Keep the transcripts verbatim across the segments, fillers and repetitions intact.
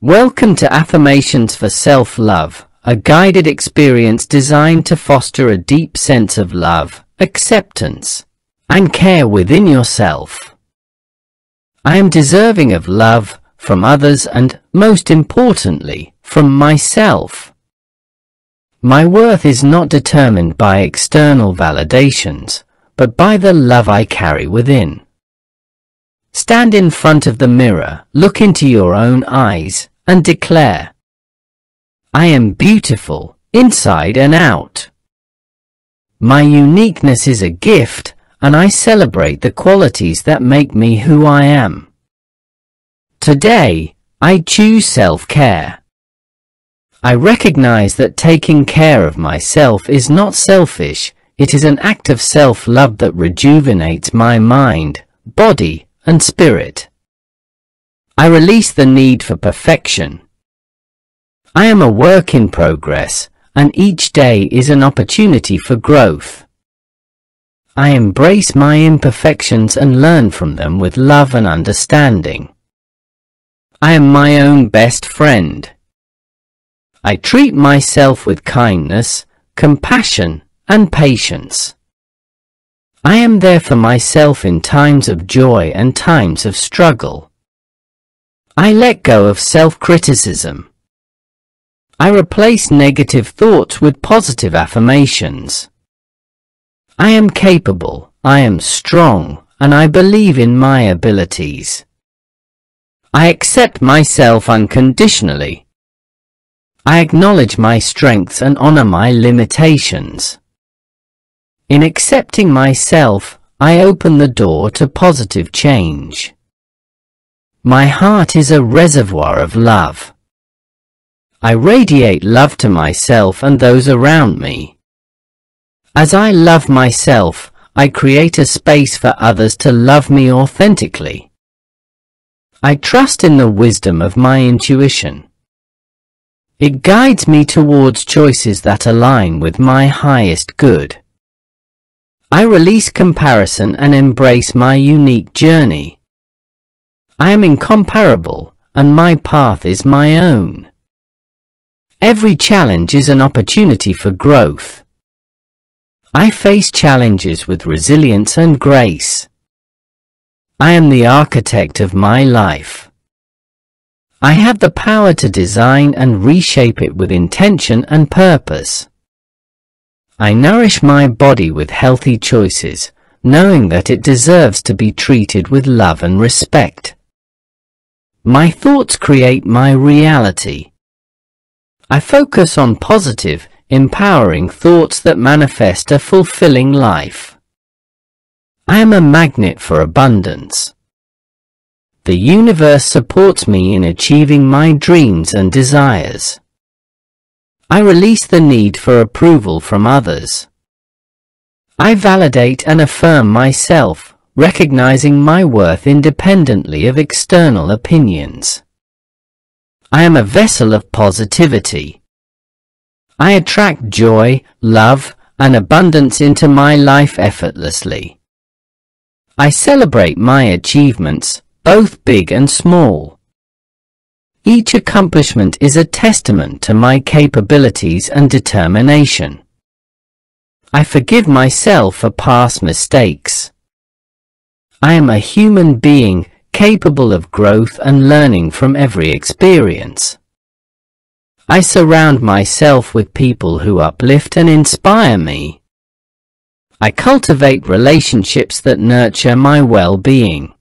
Welcome to Affirmations for Self-Love, a guided experience designed to foster a deep sense of love, acceptance, and care within yourself. I am deserving of love from others and, most importantly, from myself. My worth is not determined by external validations, but by the love I carry within. Stand in front of the mirror, look into your own eyes, and declare, I am beautiful, inside and out. My uniqueness is a gift, and I celebrate the qualities that make me who I am. Today, I choose self-care. I recognize that taking care of myself is not selfish, it is an act of self-love that rejuvenates my mind, body, and spirit. I release the need for perfection. I am a work in progress, and each day is an opportunity for growth. I embrace my imperfections and learn from them with love and understanding. I am my own best friend. I treat myself with kindness, compassion, and patience. I am there for myself in times of joy and times of struggle. I let go of self-criticism. I replace negative thoughts with positive affirmations. I am capable, I am strong, and I believe in my abilities. I accept myself unconditionally. I acknowledge my strengths and honor my limitations. In accepting myself, I open the door to positive change. My heart is a reservoir of love. I radiate love to myself and those around me. As I love myself, I create a space for others to love me authentically. I trust in the wisdom of my intuition. It guides me towards choices that align with my highest good. I release comparison and embrace my unique journey. I am incomparable, and my path is my own. Every challenge is an opportunity for growth. I face challenges with resilience and grace. I am the architect of my life. I have the power to design and reshape it with intention and purpose. I nourish my body with healthy choices, knowing that it deserves to be treated with love and respect. My thoughts create my reality. I focus on positive, empowering thoughts that manifest a fulfilling life. I am a magnet for abundance. The universe supports me in achieving my dreams and desires. I release the need for approval from others. I validate and affirm myself, recognizing my worth independently of external opinions. I am a vessel of positivity. I attract joy, love, and abundance into my life effortlessly. I celebrate my achievements, both big and small. Each accomplishment is a testament to my capabilities and determination. I forgive myself for past mistakes. I am a human being capable of growth and learning from every experience. I surround myself with people who uplift and inspire me. I cultivate relationships that nurture my well-being.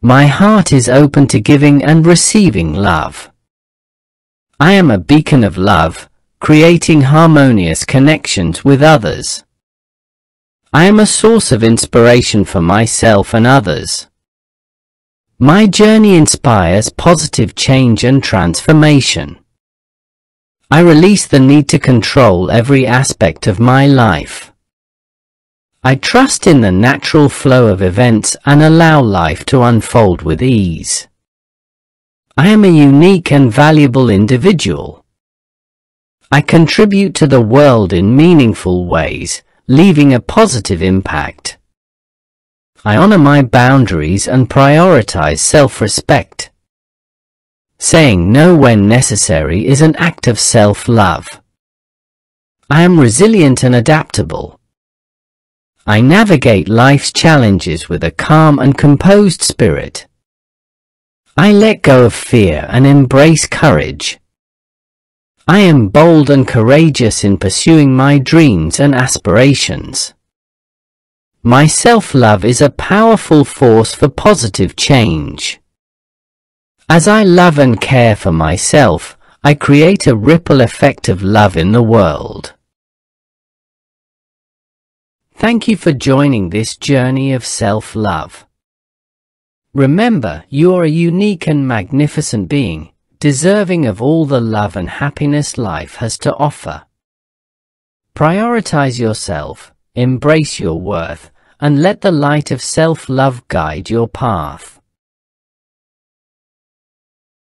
My heart is open to giving and receiving love. I am a beacon of love, creating harmonious connections with others. I am a source of inspiration for myself and others. My journey inspires positive change and transformation. I release the need to control every aspect of my life. I trust in the natural flow of events and allow life to unfold with ease. I am a unique and valuable individual. I contribute to the world in meaningful ways, leaving a positive impact. I honor my boundaries and prioritize self-respect. Saying no when necessary is an act of self-love. I am resilient and adaptable. I navigate life's challenges with a calm and composed spirit. I let go of fear and embrace courage. I am bold and courageous in pursuing my dreams and aspirations. My self-love is a powerful force for positive change. As I love and care for myself, I create a ripple effect of love in the world. Thank you for joining this journey of self-love. Remember, you are a unique and magnificent being, deserving of all the love and happiness life has to offer. Prioritize yourself, embrace your worth, and let the light of self-love guide your path.